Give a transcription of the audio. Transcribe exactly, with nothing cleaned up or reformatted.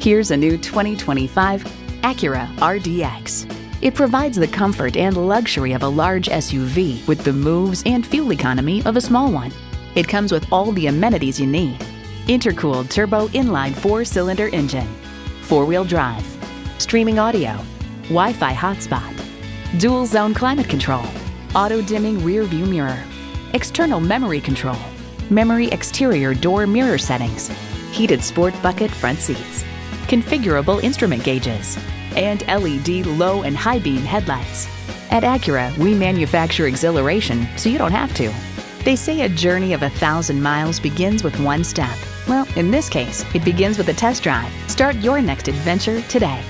Here's a new twenty twenty-five Acura R D X. It provides the comfort and luxury of a large S U V with the moves and fuel economy of a small one. It comes with all the amenities you need: intercooled turbo inline four-cylinder engine, four-wheel drive, streaming audio, Wi-Fi hotspot, dual zone climate control, auto-dimming rear view mirror, external memory control, memory exterior door mirror settings, heated sport bucket front seats, configurable instrument gauges, and L E D low and high beam headlights. At Acura, we manufacture exhilaration so you don't have to. They say a journey of a thousand miles begins with one step. Well, in this case, it begins with a test drive. Start your next adventure today.